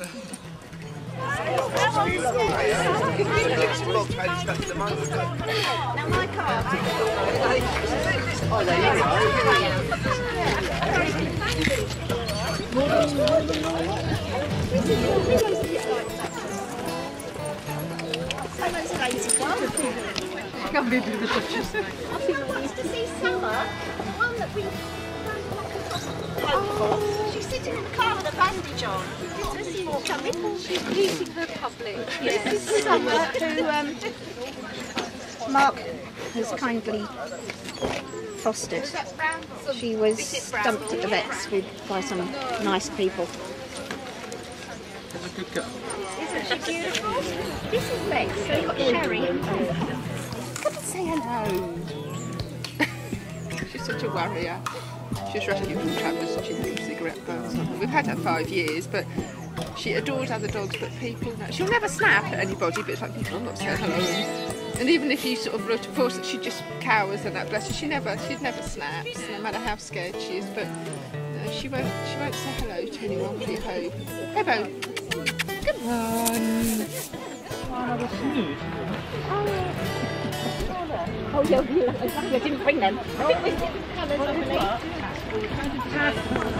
Now my car. Oh, there you go. I wants to see Summer, the one that we she's sitting in the car with a bandage on. She's pleasing her public. Yes. This is Summer who Mark has kindly fostered. She was dumped at the vets by some nice people. She's a good girl. Isn't she beautiful? This is Lex, so you've got Sherry. Come and say hello. She's such a worrier. She was rescued from trappers and she threw cigarette burns on her. We've had her 5 years, but she adores other dogs, but people... She'll never snap at anybody, but it's like, people, I'm not saying hello. And even if you sort of were to force it, she just cowers and that, bless her. She'd never snap, no matter how scared she is, but she won't say hello to anyone, we hope. Hello. Good morning. Oh, yeah, I didn't bring them. I think we did the colours, I believe.